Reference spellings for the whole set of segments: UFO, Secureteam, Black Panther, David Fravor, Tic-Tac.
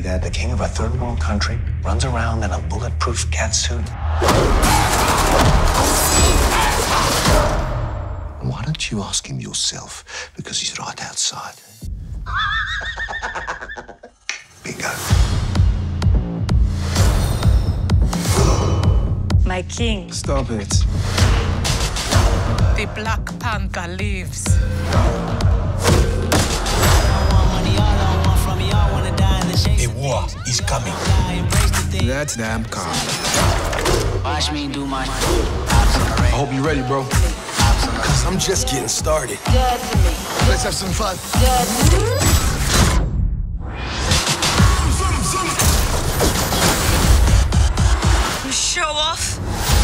me that the king of a third world country runs around in a bulletproof cat suit? Why don't you ask him yourself? Because he's right outside. Bingo. My king. Stop it. The Black Panther lives. A war is coming. That's damn calm. Watch me do my... I hope you're ready, bro. Because I'm just getting started. Let's have some fun. You show off?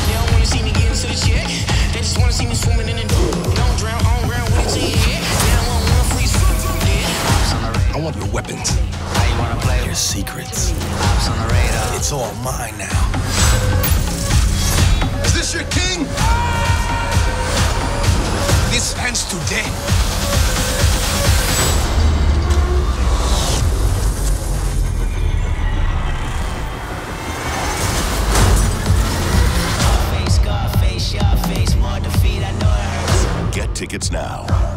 They don't want to see me getting to the check. They just want to see me swimming in the pool. Don't drown on ground with it to your head. They don't want one free swim from there. I want your weapons. How you want to play? Your secrets. On the radar. It's all mine now. Is this your king? This ends today. Face, God, face, your face, more defeat, I know it hurts. Get tickets now.